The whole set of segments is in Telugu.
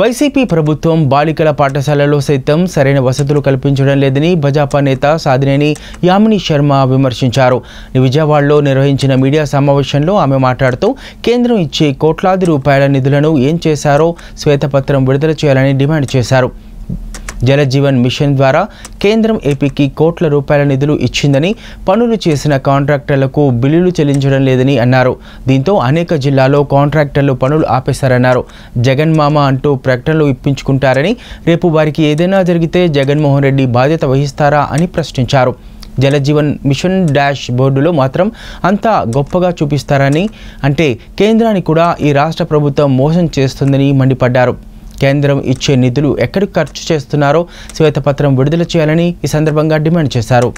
వైసీపీ ప్రభుత్వం బాలికల పాఠశాలలో సైతం సరైన వసతులు కల్పించడం లేదని భాజపా నేత సాదినేని యామిని శర్మ విమర్శించారు. విజయవాడలో నిర్వహించిన మీడియా సమావేశంలో ఆమె మాట్లాడుతూ కేంద్రం ఇచ్చే కోట్లాది రూపాయల నిధులను ఏం చేశారో శ్వేతపత్రం విడుదల చేయాలని డిమాండ్ చేశారు. జల జీవన్ మిషన్ ద్వారా కేంద్రం ఏపీకి కోట్ల రూపాయల నిధులు ఇచ్చిందని, పనులు చేసిన కాంట్రాక్టర్లకు బిల్లులు చెల్లించడం లేదని అన్నారు. దీంతో అనేక జిల్లాల్లో కాంట్రాక్టర్లు పనులు ఆపేశారన్నారు. జగన్ మామ అంటూ ప్రకటనలు ఇప్పించుకుంటారని, రేపు వారికి ఏదైనా జరిగితే జగన్మోహన్ రెడ్డి బాధ్యత వహిస్తారా అని ప్రశ్నించారు. జల జీవన్ మిషన్ డాష్ బోర్డులో మాత్రం అంతా గొప్పగా చూపిస్తారని, అంటే కేంద్రాన్ని కూడా ఈ రాష్ట్ర ప్రభుత్వం మోసం చేస్తుందని మండిపడ్డారు. కేంద్రం ఇచ్చే నిధులు ఎక్కడికి ఖర్చు చేస్తున్నారో శ్వేతపత్రం విడుదల చేయాలని ఈ సందర్భంగా డిమాండ్ చేశారు.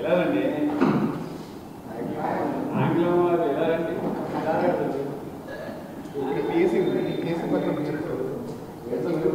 Gracias.